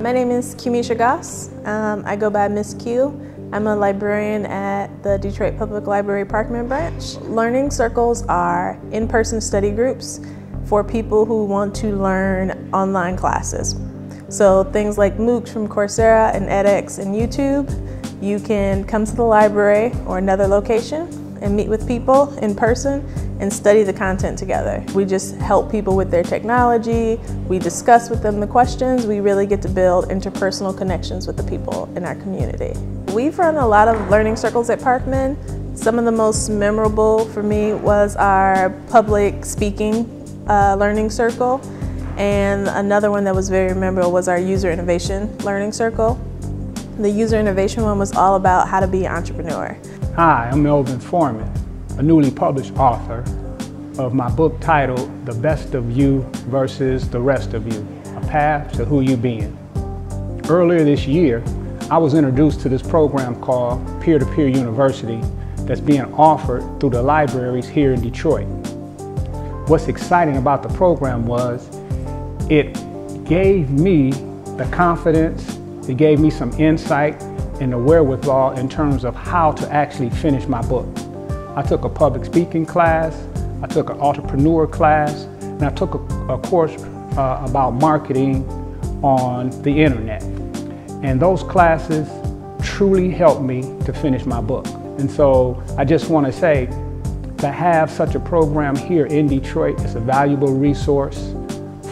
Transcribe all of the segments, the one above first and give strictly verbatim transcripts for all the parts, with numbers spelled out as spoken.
My name is Kimisha Goss. Um, I go by Miss Q. I'm a librarian at the Detroit Public Library Parkman Branch. Learning circles are in-person study groups for people who want to learn online classes. So things like MOOCs from Coursera and edX and YouTube. You can come to the library or another location and meet with people in person and study the content together. We just help people with their technology, we discuss with them the questions, we really get to build interpersonal connections with the people in our community. We've run a lot of learning circles at Parkman. Some of the most memorable for me was our public speaking uh, learning circle, and another one that was very memorable was our user innovation learning circle. The user innovation one was all about how to be an entrepreneur. Hi, I'm Melvin Foreman, a newly published author of my book titled The Best of You Versus The Rest of You, A Path to Who You Being. Earlier this year, I was introduced to this program called Peer-to-Peer University that's being offered through the libraries here in Detroit. What's exciting about the program was it gave me the confidence, it gave me some insight and the wherewithal in terms of how to actually finish my book. I took a public speaking class, I took an entrepreneur class, and I took a, a course uh, about marketing on the internet. And those classes truly helped me to finish my book. And so I just want to say, to have such a program here in Detroit is a valuable resource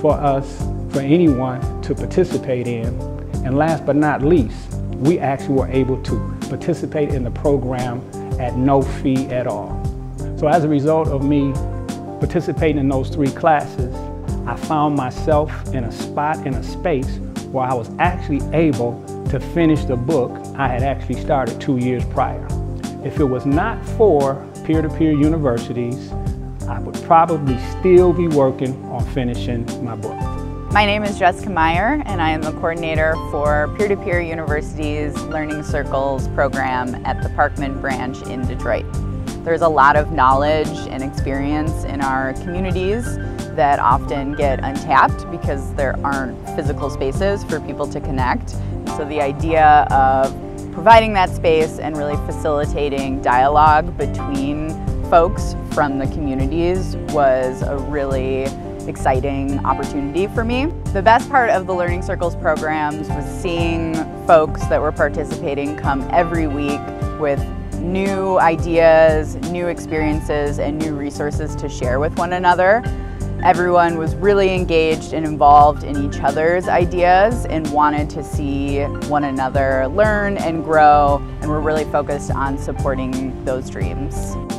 for us, for anyone to participate in. And last but not least, we actually were able to participate in the program at no fee at all. So as a result of me participating in those three classes, I found myself in a spot, in a space, where I was actually able to finish the book I had actually started two years prior. If it was not for peer-to-peer universities, I would probably still be working on finishing my book. My name is Jessica Meyer, and I am the coordinator for Peer-to-Peer University's Learning Circles program at the Parkman Branch in Detroit. There's a lot of knowledge and experience in our communities that often get untapped because there aren't physical spaces for people to connect. So the idea of providing that space and really facilitating dialogue between folks from the communities was a really exciting opportunity for me. The best part of the Learning Circles programs was seeing folks that were participating come every week with new ideas, new experiences, and new resources to share with one another. Everyone was really engaged and involved in each other's ideas and wanted to see one another learn and grow, and were really focused on supporting those dreams.